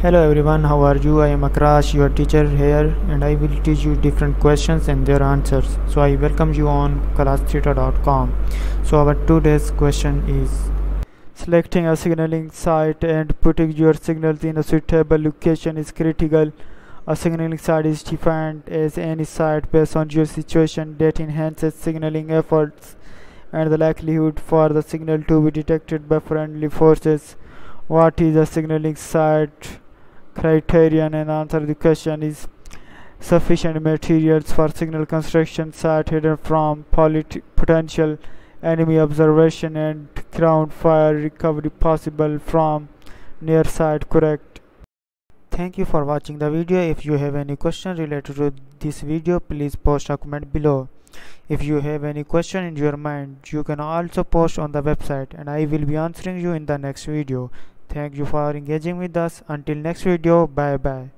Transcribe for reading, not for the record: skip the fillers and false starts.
Hello everyone, how are you? I am Akash, your teacher here, and I will teach you different questions and their answers. So I welcome you on Classtheta.com. So our today's question is selecting a signaling site and putting your signals in a suitable location is critical. A signaling site is defined as any site based on your situation that enhances signaling efforts and the likelihood for the signal to be detected by friendly forces. What is a signaling site criterion? And answer the question is sufficient materials for signal construction site hidden from potential enemy observation and ground fire recovery possible from near site. Correct. Thank you for watching the video. If you have any question related to this video, please post a comment below. If you have any question in your mind, you can also post on the website and I will be answering you in the next video. Thank you for engaging with us. Until next video, bye bye.